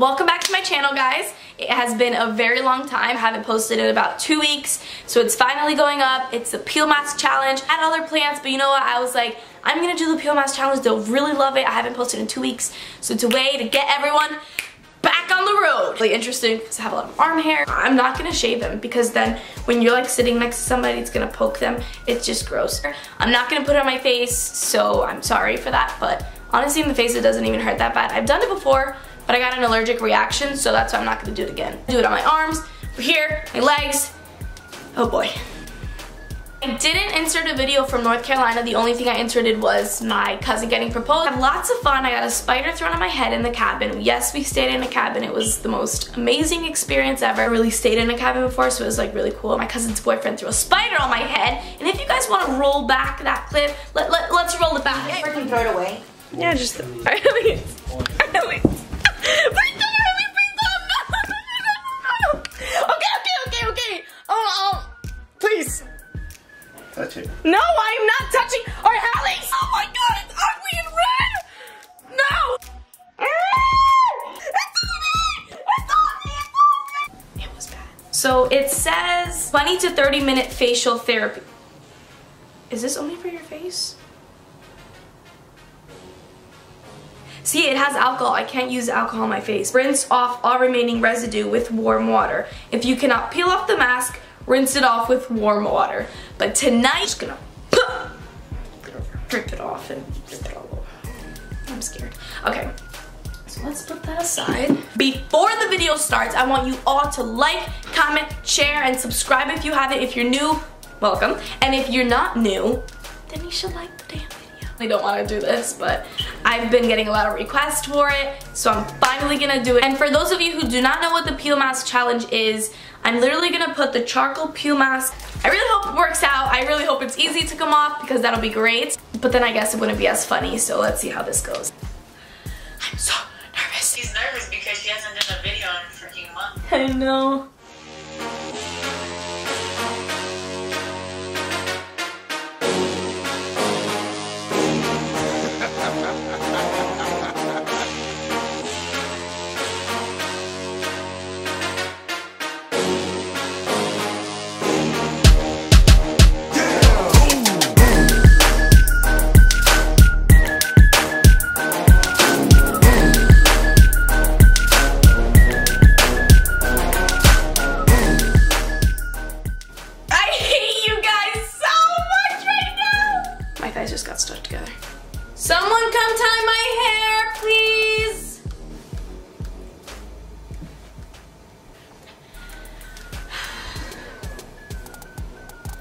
Welcome back to my channel, guys. It has been a very long time. I haven't posted in about 2 weeks, so it's finally going up. It's the peel mask challenge. I had other plans, but you know what? I was like, I'm gonna do the peel mask challenge. They'll really love it. I haven't posted in 2 weeks, so it's a way to get everyone back on the road. Really interesting because I have a lot of arm hair. I'm not gonna shave them because then when you're like sitting next to somebody, it's gonna poke them. It's just gross. I'm not gonna put it on my face, so I'm sorry for that, but honestly, in the face, it doesn't even hurt that bad. I've done it before, but I got an allergic reaction, so that's why I'm not gonna do it again. I do it on my arms, over here, my legs. Oh boy. I didn't insert a video from North Carolina. The only thing I inserted was my cousin getting proposed. I had lots of fun. I got a spider thrown on my head in the cabin. Yes, we stayed in a cabin. It was the most amazing experience ever. I really stayed in a cabin before, so it was like really cool. My cousin's boyfriend threw a spider on my head, and if you guys wanna roll back that clip, let's roll it back. I freaking throw it away. Yeah, just... Okay. Please. Touch it. No, I am not touching. All right, Alex. Oh my God, it's ugly and red. No. It's on me. It was bad. So it says 20 to 30 minute facial therapy. Is this only for your face? See, it has alcohol. I can't use alcohol on my face. Rinse off all remaining residue with warm water. If you cannot peel off the mask, rinse it off with warm water. But tonight, I'm just gonna rip it off and rip it all over. I'm scared. Okay, so let's put that aside. Before the video starts, I want you all to like, comment, share, and subscribe if you haven't. If you're new, welcome. And if you're not new, then you should like the damn video. I don't want to do this, but I've been getting a lot of requests for it, so I'm finally gonna do it. And for those of you who do not know what the peel mask challenge is, I'm literally gonna put the charcoal peel mask. I really hope it works out. I really hope it's easy to come off because that'll be great. But then I guess it wouldn't be as funny, so let's see how this goes. I'm so nervous. She's nervous because she hasn't done a video in a freaking month. I know. Someone come tie my hair, please!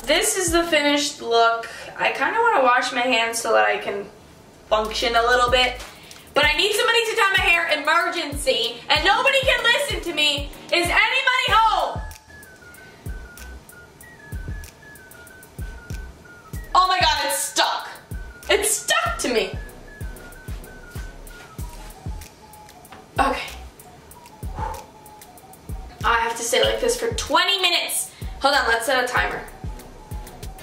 This is the finished look. I kind of want to wash my hands so that I can function a little bit. But I need somebody to tie my hair, emergency, and nobody can listen to me. Is anybody home? Oh my God, it's stuck. It's stuck to me. Okay. I have to stay like this for 20 minutes. Hold on, let's set a timer.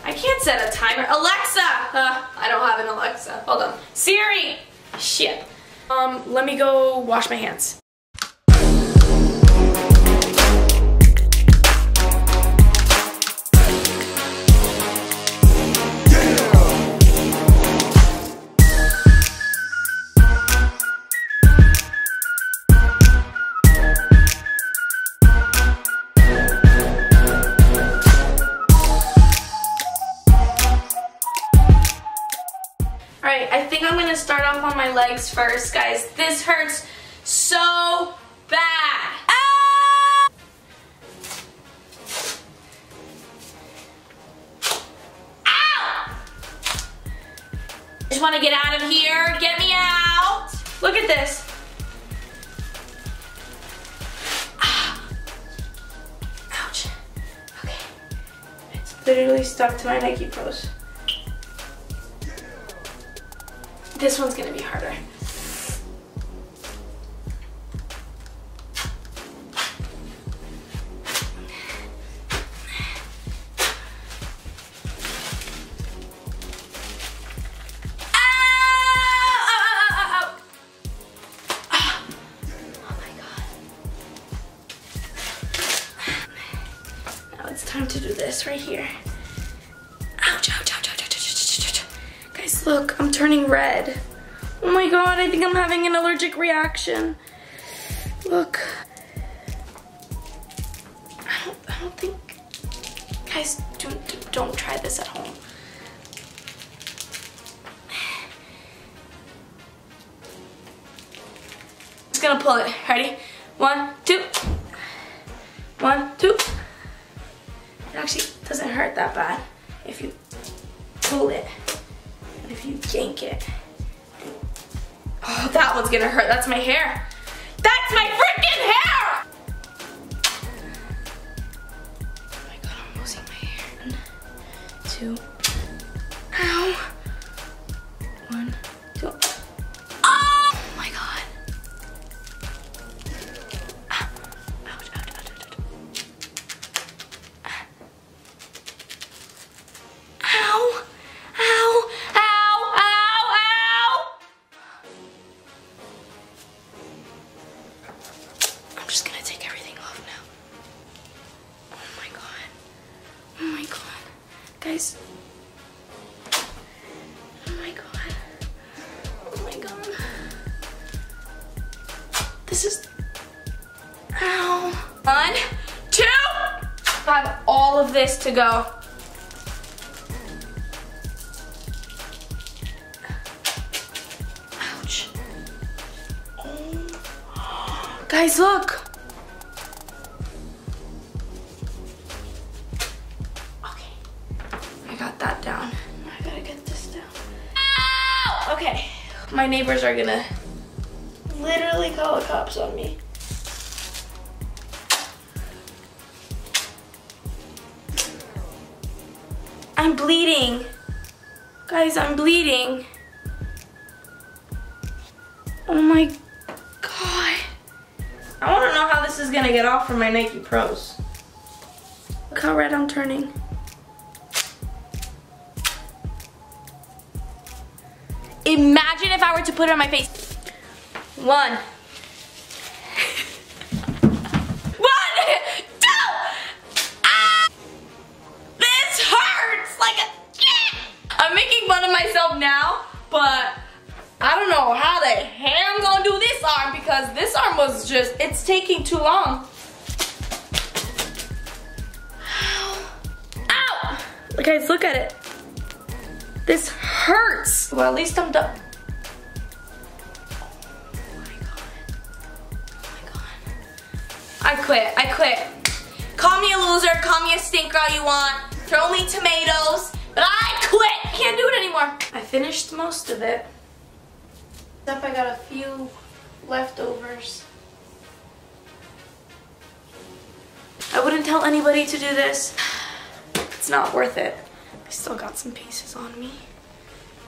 I can't set a timer. Alexa! I don't have an Alexa. Hold on. Siri! Shit. Let me go wash my hands. Start off on my legs first, guys. This hurts so bad. Ah! Ow! I just want to get out of here. Get me out. Look at this. Ah. Ouch. Okay. It's literally stuck to my Nike Pros. This one's gonna be harder. Oh, oh, oh, oh, oh. Oh my God. this right here. Ouch, ouch, ouch, ouch, ouch, ouch, ouch. Guys, look, I'm turning red. Oh my God, I think I'm having an allergic reaction. Look. I don't think, guys, don't try this at home. Just gonna pull it, ready? 1, 2. 1, 2. It actually doesn't hurt that bad if you pull it and if you yank it. Oh, that one's gonna hurt. That's my hair. That's my freaking hair! Oh my God, I'm losing my hair. 1, 2. Ow. 1, 2. Oh my God. Ah. Ouch, ouch, ouch, ouch, ouch. Ah. Ow. Ow. Ow. Ow. Ow. I'm just gonna take everything off now. Oh my God. Oh my God. Guys. Oh my God. Oh my God. This is... Ow. 1, 2. I have all of this to go. Ouch. Oh. Guys, look. Okay. I got that down. I gotta get this down. Ow! Okay. My neighbors are gonna literally call the cops on me. I'm bleeding. Guys, I'm bleeding. Oh my God. I wanna know how this is gonna get off from my Nike Pros. Look how red I'm turning. Imagine if I were to put it on my face. 1. 1, 2. Ah! This hurts like a shit. I'm making fun of myself now, but I don't know how the hell I'm gonna do this arm because this arm was just, it's taking too long. Ow. Ow. Guys, look at it. This hurts. Well, at least I'm done. Oh my God. Oh my God. I quit. I quit. Call me a loser. Call me a stinker all you want. Throw me tomatoes. But I quit. Can't do it anymore. I finished most of it. Except I got a few leftovers. I wouldn't tell anybody to do this. It's not worth it. I still got some pieces on me,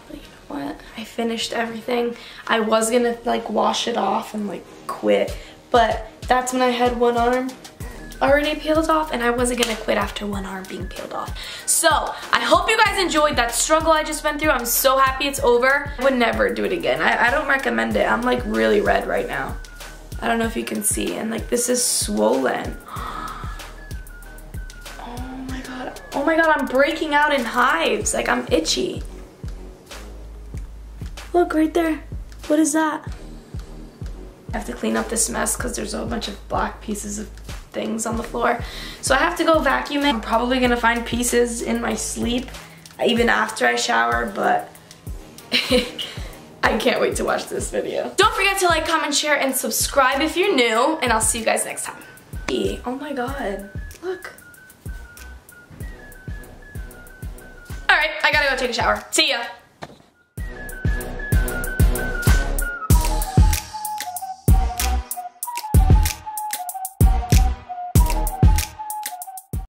but you know what? I finished everything. I was gonna like wash it off and like quit, but that's when I had one arm already peeled off and I wasn't gonna quit after one arm being peeled off. So I hope you guys enjoyed that struggle I just went through. I'm so happy it's over. I would never do it again. I don't recommend it. I'm like really red right now. I don't know if you can see, and like this is swollen. Oh my God, I'm breaking out in hives. Like, I'm itchy. Look, right there. What is that? I have to clean up this mess because there's a whole bunch of black pieces of things on the floor. So I have to go vacuum it. I'm probably gonna find pieces in my sleep, even after I shower, but I can't wait to watch this video. Don't forget to like, comment, share, and subscribe if you're new, and I'll see you guys next time. Oh my God, look. Alright, I gotta go take a shower. See ya!